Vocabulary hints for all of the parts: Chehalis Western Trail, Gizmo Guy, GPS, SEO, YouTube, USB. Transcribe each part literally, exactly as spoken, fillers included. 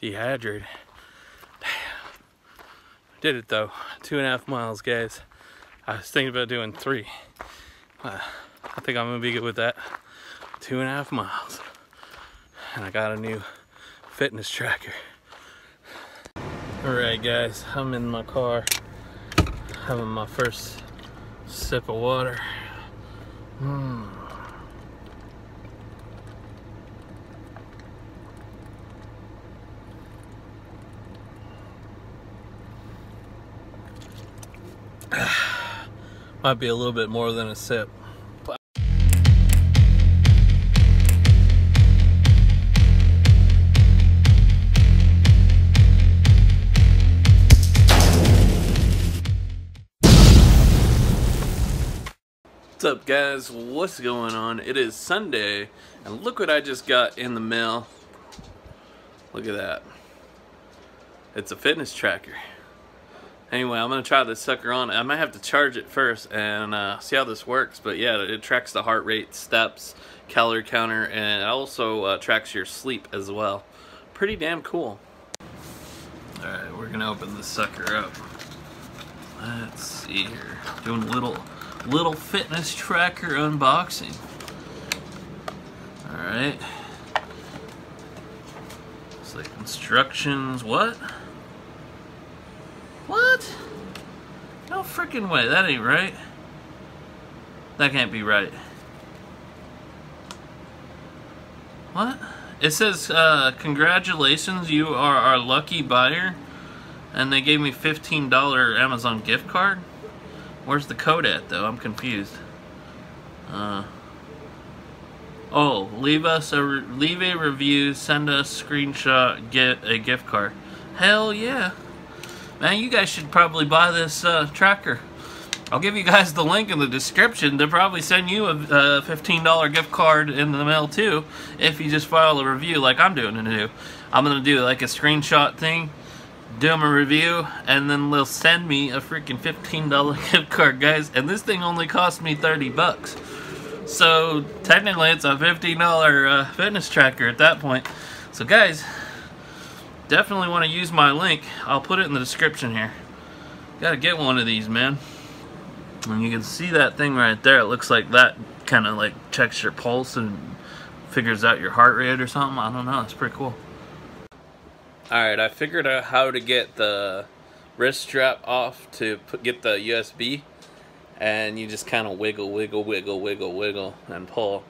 dehydrated. Damn. Did it though. Two and a half miles, guys. I was thinking about doing three. Uh, I think I'm gonna be good with that. Two and a half miles. And I got a new fitness tracker. Alright guys, I'm in my car having my first sip of water. Mm. Might be a little bit more than a sip. What's up guys, what's going on? It is Sunday and look what I just got in the mail. Look at that. It's a fitness tracker. Anyway, I'm gonna try this sucker on. I might have to charge it first and uh, see how this works, but yeah, it tracks the heart rate, steps, calorie counter, and it also uh, tracks your sleep as well. Pretty damn cool. Alright, we're gonna open this sucker up. Let's see here, doing a little little fitness tracker unboxing. All right, it's like instructions. What? What? No freaking way. That ain't right. That can't be right. What? It says, uh, congratulations, you are our lucky buyer, and they gave me fifteen dollar Amazon gift card. Where's the code at, though? I'm confused. Uh, oh, leave us a re leave a review, send us a screenshot, get a gift card. Hell yeah, man! You guys should probably buy this uh, tracker. I'll give you guys the link in the description. They'll probably send you a, a fifteen dollar gift card in the mail too, if you just file a review like I'm doing to do. I'm gonna do like a screenshot thing. Do them a review, and then they'll send me a freaking fifteen dollar gift card, guys. And this thing only cost me thirty bucks. So technically, it's a fifteen dollar uh, fitness tracker at that point. So guys, definitely want to use my link. I'll put it in the description here. Gotta get one of these, man. And you can see that thing right there. It looks like that kind of like checks your pulse and figures out your heart rate or something. I don't know. It's pretty cool. Alright, I figured out how to get the wrist strap off to put, get the U S B, and you just kind of wiggle, wiggle, wiggle, wiggle, wiggle, and pull.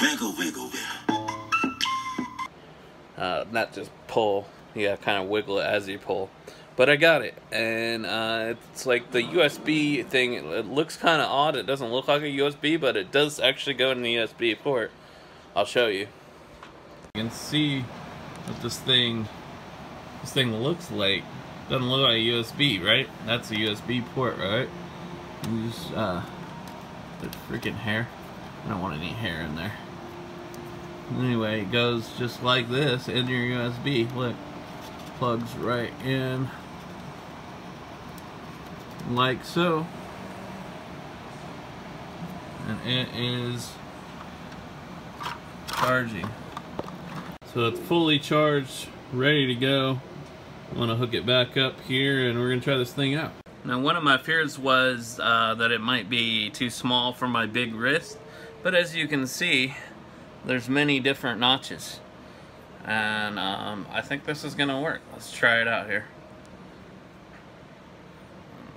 Wiggle, wiggle, wiggle. Uh, not just pull, yeah, kind of wiggle it as you pull. But I got it, and uh, it's like the U S B thing, it looks kind of odd, it doesn't look like a U S B, but it does actually go in the U S B port. I'll show you. You can see what this thing this thing looks like. Doesn't look like a U S B, right? That's a U S B port, right? You just uh the freaking hair. I don't want any hair in there. Anyway, it goes just like this in your U S B. Look. Plugs right in. Like so. And it is charging. So it's fully charged, ready to go. I'm gonna hook it back up here and we're gonna try this thing out. Now one of my fears was uh, that it might be too small for my big wrist, but as you can see, there's many different notches. And um, I think this is gonna work. Let's try it out here.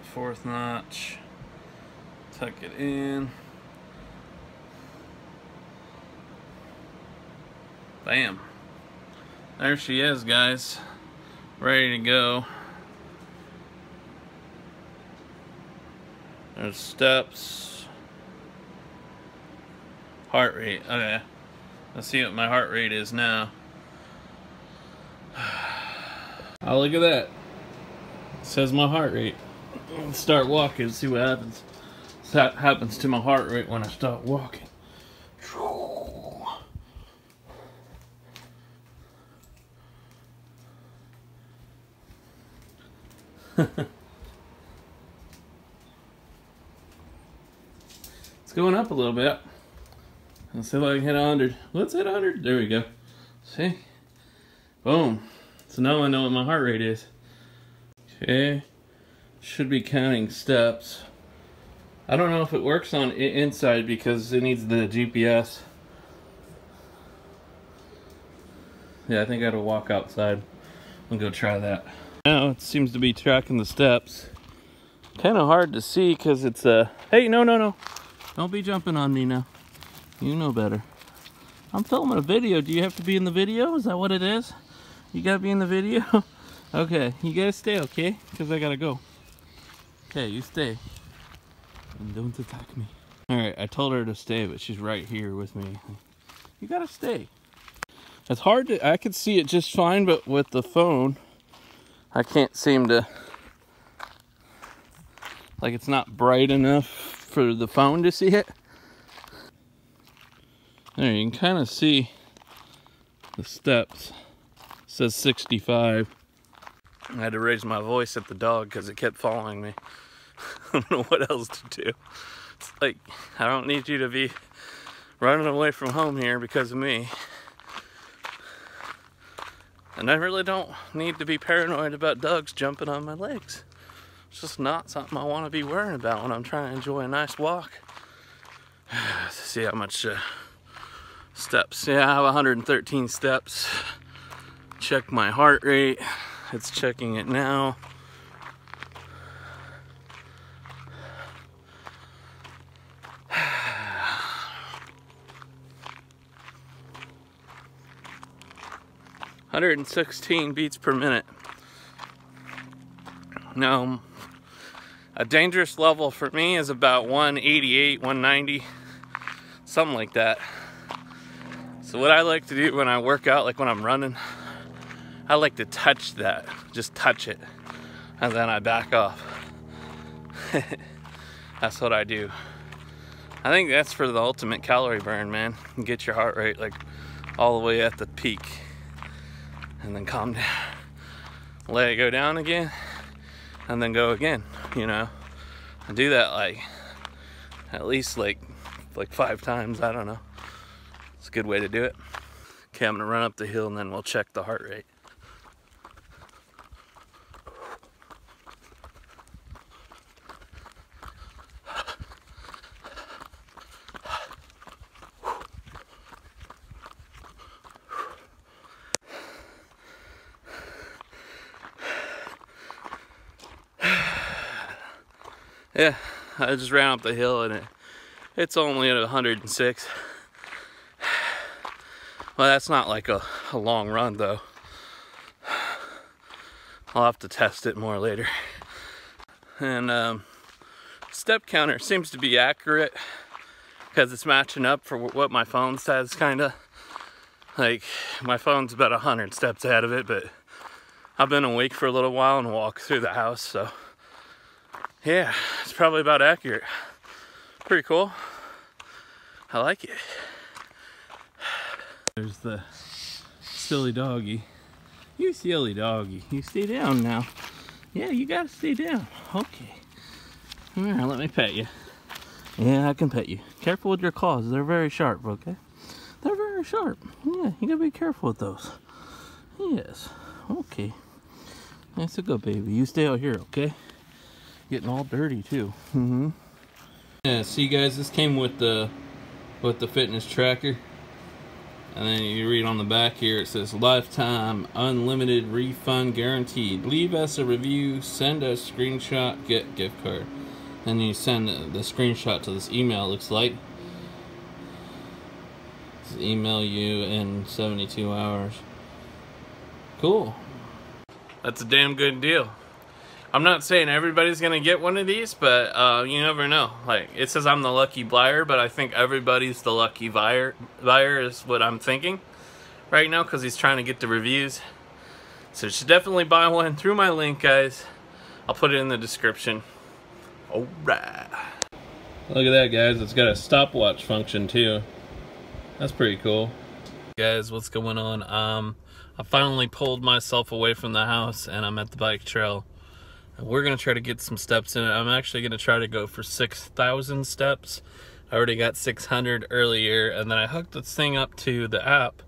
Fourth notch, tuck it in. Bam. There she is, guys. Ready to go. There's steps. Heart rate. Okay. Let's see what my heart rate is now. Oh, look at that. It says my heart rate. Let's start walking and see what happens. That happens to my heart rate when I start walking. It's going up a little bit. Let's see if I can hit one hundred. Let's hit one hundred. There we go. See? Boom. So now I know what my heart rate is. Okay. Should be counting steps. I don't know if it works on it inside because it needs the G P S. Yeah, I think I had to walk outside and go try that. Now it seems to be tracking the steps. Kind of hard to see because it's a... Uh... Hey, no, no, no. Don't be jumping on me now. You know better. I'm filming a video. Do you have to be in the video? Is that what it is? You gotta be in the video? Okay, you gotta stay, okay? Because I gotta go. Okay, you stay. And don't attack me. Alright, I told her to stay, but she's right here with me. You gotta stay. It's hard to... I could see it just fine, but with the phone, I can't seem to... Like, it's not bright enough for the phone to see it. There, you can kind of see the steps. It says sixty-five. I had to raise my voice at the dog because it kept following me. I don't know what else to do. It's like, I don't need you to be running away from home here because of me. And I really don't need to be paranoid about dogs jumping on my legs. It's just not something I want to be worrying about when I'm trying to enjoy a nice walk. See how much uh, steps. Yeah, I have one hundred thirteen steps. Check my heart rate. It's checking it now. one hundred sixteen beats per minute. Now, a dangerous level for me is about one eighty-eight, one ninety, something like that. So what I like to do when I work out, like when I'm running, I like to touch that, just touch it, and then I back off. That's what I do. I think that's for the ultimate calorie burn, man. You get your heart rate like all the way at the peak, and then calm down, let it go down again, and then go again, you know. I do that like, at least like, like five times, I don't know. It's a good way to do it. Okay, I'm gonna run up the hill and then we'll check the heart rate. Yeah, I just ran up the hill and it, it's only at one hundred six. Well, that's not like a, a long run though. I'll have to test it more later. And um, step counter seems to be accurate because it's matching up for what my phone says, kinda. Like, my phone's about one hundred steps ahead of it, but I've been awake for a little while and walked through the house, so. Yeah, it's probably about accurate. Pretty cool. I like it. There's the silly doggy. You silly doggy. You stay down now. Yeah, you gotta stay down. Okay. Alright, let me pet you. Yeah, I can pet you. Careful with your claws. They're very sharp, okay? They're very sharp. Yeah, you gotta be careful with those. Yes. Okay. That's a good baby. You stay out here, okay? Getting all dirty too. Mm-hmm. Yeah, see guys, this came with the with the fitness tracker. And then you read on the back here, it says lifetime unlimited refund guaranteed. Leave us a review, send us screenshot, get gift card. Then you send the screenshot to this email, it looks like. It's email you in seventy-two hours. Cool. That's a damn good deal. I'm not saying everybody's gonna get one of these, but uh, you never know. Like, it says I'm the lucky buyer, but I think everybody's the lucky buyer, buyer is what I'm thinking right now, because he's trying to get the reviews. So you should definitely buy one through my link, guys. I'll put it in the description. All right. Look at that, guys. It's got a stopwatch function, too. That's pretty cool. Guys, what's going on? Um, I finally pulled myself away from the house, and I'm at the bike trail. We're going to try to get some steps in it. I'm actually going to try to go for six thousand steps. I already got six hundred earlier, and then I hooked this thing up to the app,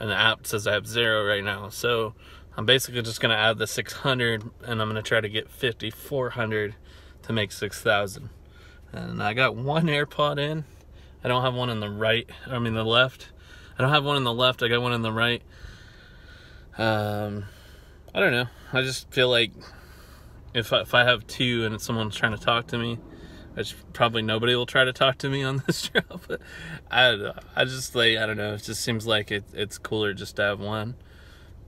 and the app says I have zero right now. So I'm basically just gonna add the six hundred and I'm gonna try to get fifty-four hundred to make six thousand. And I got one AirPod in. I don't have one in the right, I mean the left. I don't have one in the left, I got one in the right. Um, I don't know, I just feel like if I, if I have two and someone's trying to talk to me, which probably nobody will try to talk to me on this trail, but I don't know. I just like, I don't know, it just seems like it, it's cooler just to have one.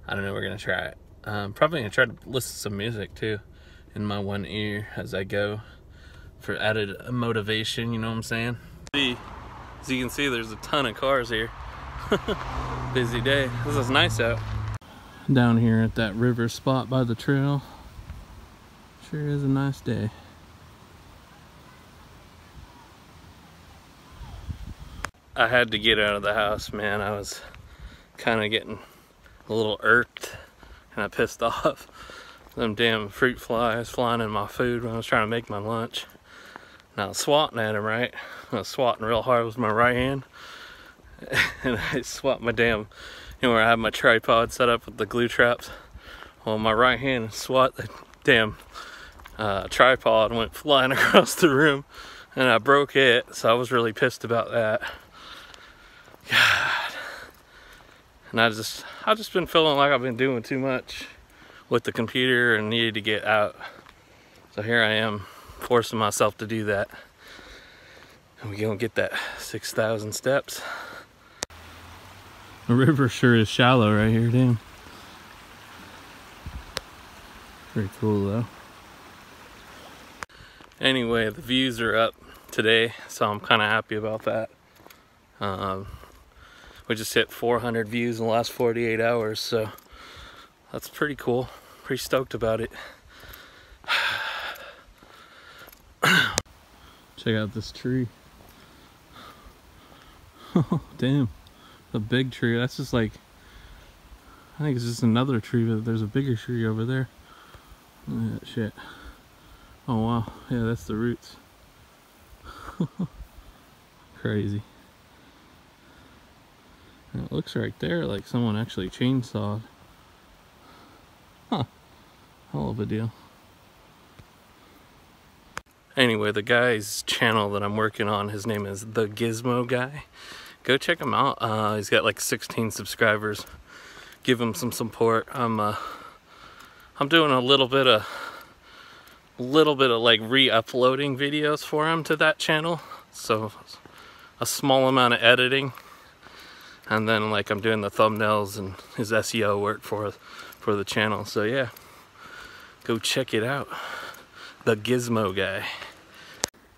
I don't know, we're gonna try it. Um, probably gonna try to listen to some music too in my one ear as I go for added motivation, you know what I'm saying? As you can see, there's a ton of cars here. Busy day. This is nice out. Down here at that river spot by the trail. Sure is a nice day. I had to get out of the house, man. I was kind of getting a little irked and I pissed off. Them damn fruit flies flying in my food when I was trying to make my lunch. And I was swatting at them, right? I was swatting real hard with my right hand. And I swat my damn, you know, where I have my tripod set up with the glue traps. Well, my right hand swat the damn uh, tripod went flying across the room and I broke it. So I was really pissed about that. God. And I just, I've just been feeling like I've been doing too much with the computer and needed to get out. So here I am forcing myself to do that. And we're gonna get that six thousand steps. The river sure is shallow right here, damn. Pretty cool though. Anyway, the views are up today, so I'm kind of happy about that. Um, we just hit four hundred views in the last forty-eight hours, so that's pretty cool. Pretty stoked about it. Check out this tree. Oh, damn. A big tree. That's just like, I think it's just another tree, but there's a bigger tree over there. Look at that shit. Oh wow, yeah, that's the roots. Crazy. And it looks right there like someone actually chainsawed. Huh. Hell of a deal. Anyway, the guy's channel that I'm working on, his name is The Gizmo Guy. Go check him out. Uh, he's got like sixteen subscribers. Give him some support. I'm uh, I'm doing a little bit of little bit of like re-uploading videos for him to that channel. So a small amount of editing, and then like I'm doing the thumbnails and his S E O work for for the channel. So yeah, go check it out. The Gizmo Guy.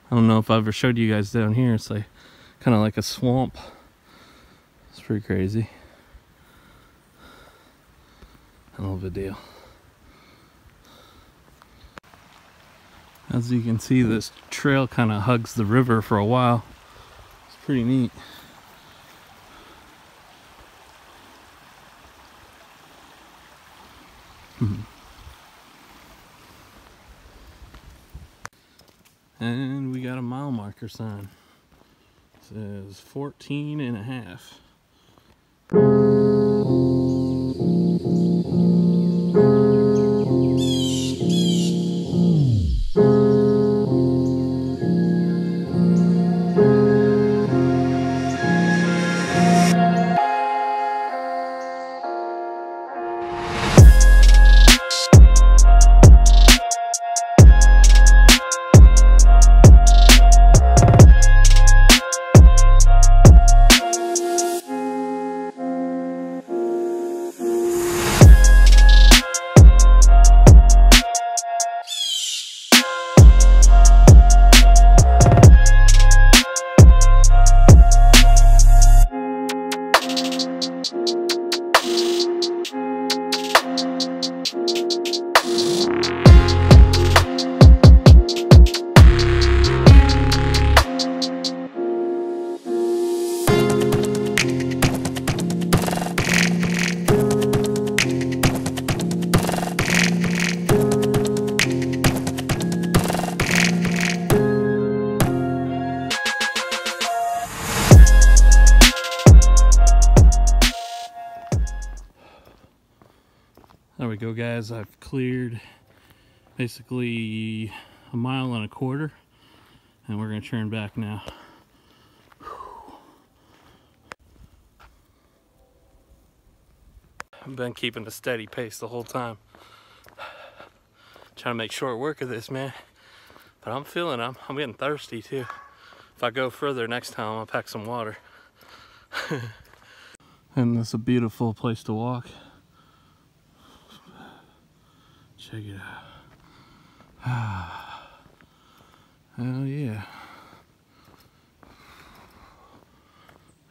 I don't know if I ever showed you guys down here. It's like kind of like a swamp. It's pretty crazy. Hell of a deal. As you can see, this trail kind of hugs the river for a while. It's pretty neat. And we got a mile marker sign. It says fourteen and a half. There we go, guys. I've cleared basically a mile and a quarter, and we're gonna turn back now. I've been keeping a steady pace the whole time, trying to make short work of this, man. But I'm feeling I'm I'm getting thirsty too. If I go further next time, I'll pack some water. And this is a beautiful place to walk. Check it out. Hell yeah.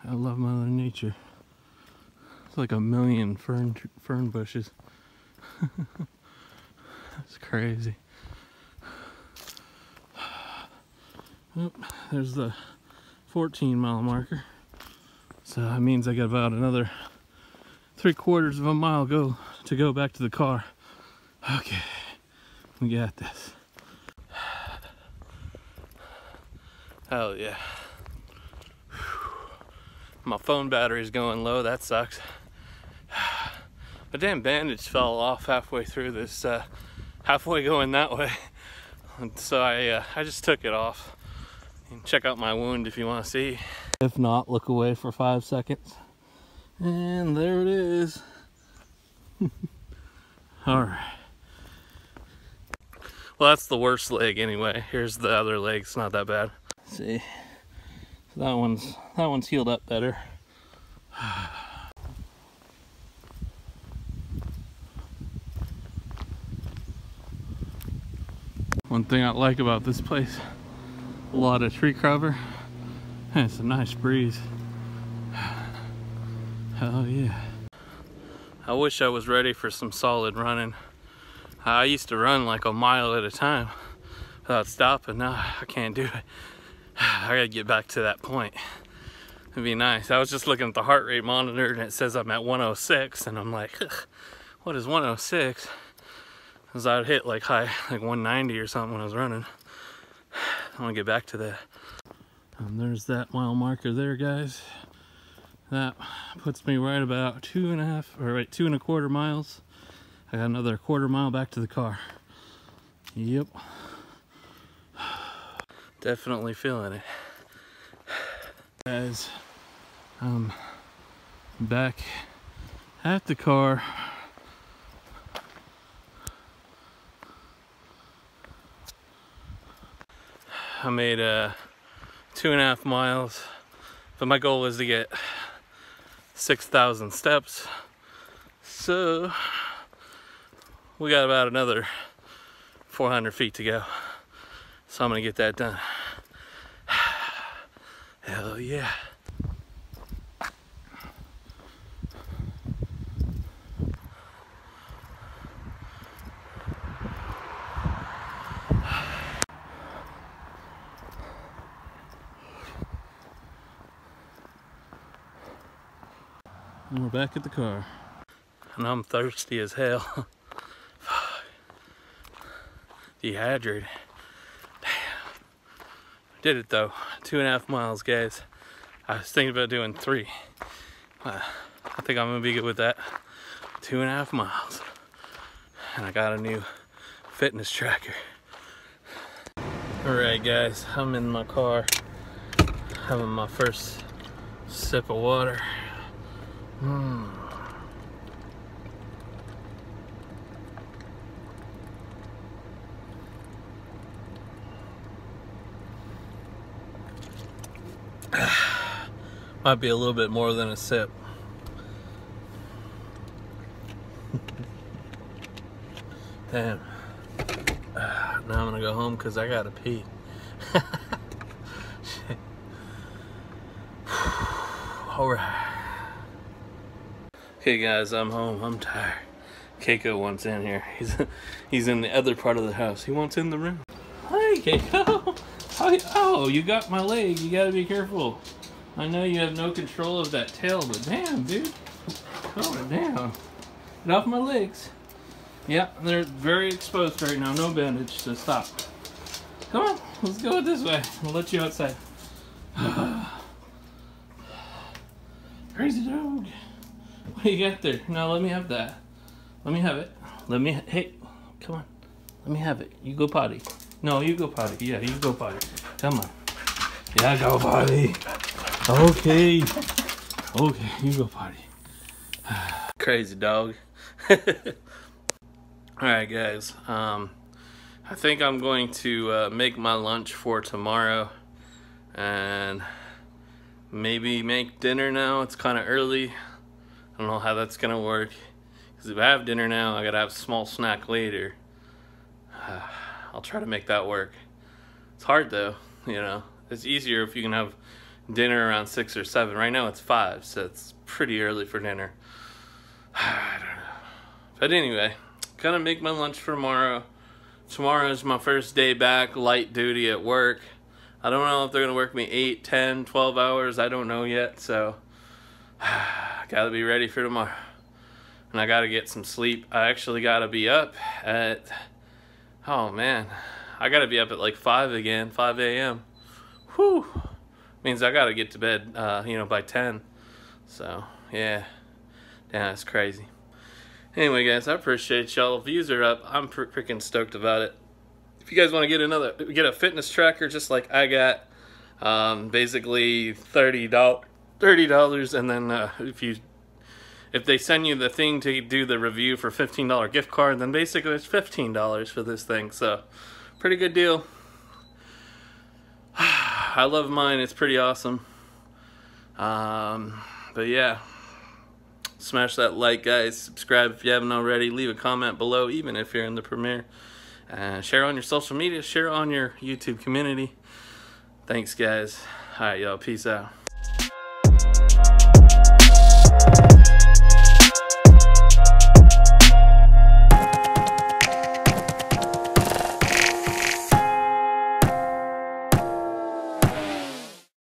I love Mother Nature. It's like a million fern fern bushes. That's crazy. Oh, there's the fourteen mile marker. So that means I got about another three quarters of a mile go to go back to the car. Okay, we got this. Hell yeah. My phone battery's going low, that sucks. My damn bandage fell off halfway through this, uh, halfway going that way. And so I, uh, I just took it off. You can check out my wound if you want to see. If not, look away for five seconds. And there it is. All right. Well, that's the worst leg anyway. Here's the other leg, it's not that bad. Let's see. So that one's that one's healed up better. One thing I like about this place, a lot of tree cover, and it's a nice breeze. Hell yeah. I wish I was ready for some solid running. I used to run like a mile at a time without stopping. Now I can't do it. I gotta get back to that point. It'd be nice. I was just looking at the heart rate monitor and it says I'm at one oh six, and I'm like, what is one oh six? Because I would hit like high, like one ninety or something when I was running. I wanna get back to that. And there's that mile marker there, guys. That puts me right about two and a half, or right, two and a quarter miles. I got another quarter mile back to the car. Yep. Definitely feeling it. Guys, I'm back at the car. I made uh, two and a half miles, but my goal is to get six thousand steps, so we got about another four hundred feet to go, so I'm gonna get that done. Hell yeah. And we're back at the car. And I'm thirsty as hell. Dehydrated. Damn. Did it though. Two and a half miles, guys. I was thinking about doing three. Uh, I think I'm gonna be good with that. Two and a half miles. And I got a new fitness tracker. Alright, guys, I'm in my car having my first sip of water. Mm. Might be a little bit more than a sip. Damn. Uh, now I'm gonna go home because I gotta pee. Shit. Alright. Okay, guys, I'm home. I'm tired. Keiko wants in here. He's he's in the other part of the house. He wants in the room. Hi, Keiko. Hi. Oh, you got my leg. You gotta be careful. I know you have no control of that tail, but damn, dude. Oh, damn. Get off my legs. Yeah, they're very exposed right now. No bandage, so stop. Come on, let's go this way. I'll let you outside. Crazy dog. What do you got there? Now let me have that. Let me have it. Let me, hey, come on. Let me have it. You go potty. No, you go potty. Yeah, you go potty. Come on. Yeah, go potty. Okay. Okay, you go potty. Crazy dog. Alright guys, um, I think I'm going to uh, make my lunch for tomorrow and maybe make dinner now. It's kind of early. I don't know how that's going to work. Because if I have dinner now, I got to have a small snack later. Uh, I'll try to make that work. It's hard though, you know. It's easier if you can have dinner around six or seven. Right now it's five, so it's pretty early for dinner. I don't know. But anyway, gonna make my lunch for tomorrow. Tomorrow is my first day back, light duty at work. I don't know if they're gonna work me eight, ten, twelve hours. I don't know yet, so I gotta be ready for tomorrow. And I gotta get some sleep. I actually gotta be up at, oh man, I gotta be up at like five again, five A M Whew, means I gotta get to bed, uh, you know, by ten. So yeah, yeah, that's crazy. Anyway guys, I appreciate y'all. Views are up. I'm freaking stoked about it. If you guys want to get another, get a fitness tracker just like I got, um, basically thirty dollars, thirty dollars, and then uh, if you, if they send you the thing to do the review for fifteen dollar gift card, then basically it's fifteen dollars for this thing. So pretty good deal. I love mine. It's pretty awesome. Um, but yeah. Smash that like, guys. Subscribe if you haven't already. Leave a comment below, even if you're in the premiere. Uh, share on your social media. Share on your YouTube community. Thanks, guys. All right, y'all. Peace out.